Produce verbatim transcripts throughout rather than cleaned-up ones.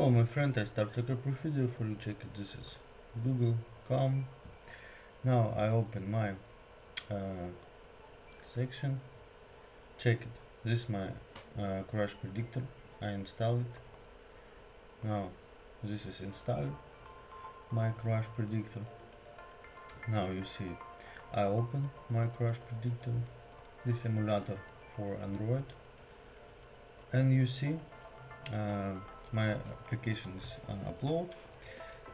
Hello my friend, I started a proof video for you, check it. This is google dot com. Now I open my uh, section, check it. This is my uh, crash predictor, I install it. Now this is installed, my crash predictor. Now you see, I open my crash predictor, this emulator for Android, and you see uh, my application is on upload.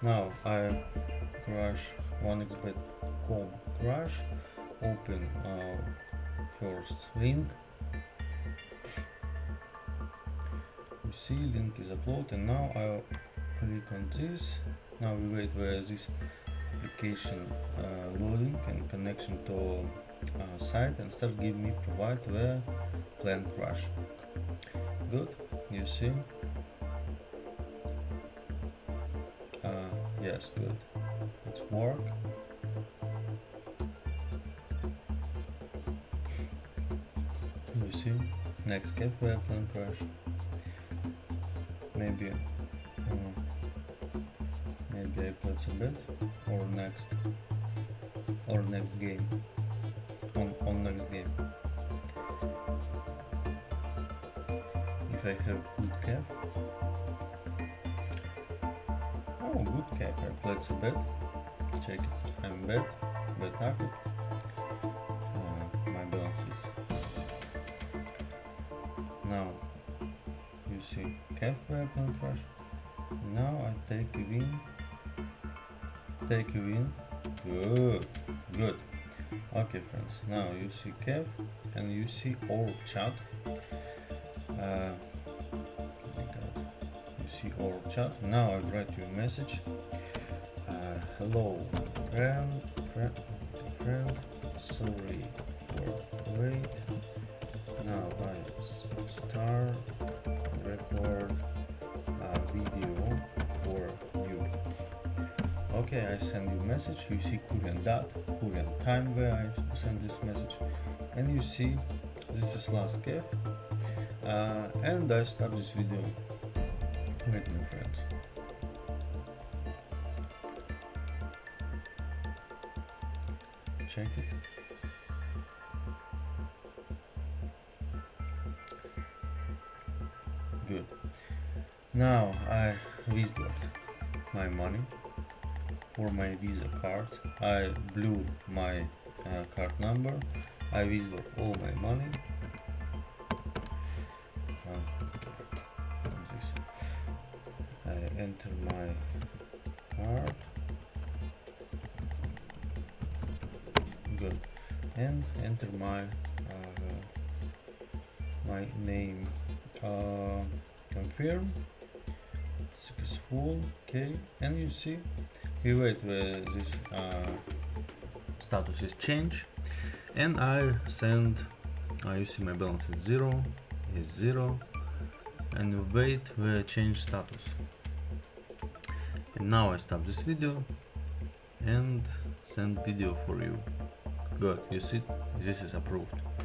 Now I crash one x bet dot com crash, open our first link. You see, link is uploaded, and now I'll click on this. Now we wait where this application uh, loading and connection to uh, site and start give me provide the plan crash. Good, you see. Uh, yes, good. It's work. You see, next step where plan crash. Maybe, um, maybe I place a bet or next or next game on on next game. If I have good cap, oh good cap, I place a bet. Check it. I'm bet bet market. Uh, my balance is now. You see, cap weapon crash. Now I take a win. Take a win. Good, good. Okay, friends. Now you see cap, and you see all chat. Uh, you see all chat. Now I write you a message. Uh, hello, friend, friend, friend. Sorry for wait. Now I start. Record a video for you. Okay, I send you message. You see current date, current time where I send this message, and you see this is last cap. Uh, and I start this video. Wait, my friends. Check it. Good. Now I withdrew my money for my Visa card. I blew my uh, card number. I withdrew all my money. Uh, I enter my card. Good. And enter my uh, my name. Uh, confirm, successful, okay, and you see we wait where this uh, status is changed, and I send uh, you see my balance is zero is zero and we wait where change status, and now I stop this video and send video for you. Good, you see this is approved.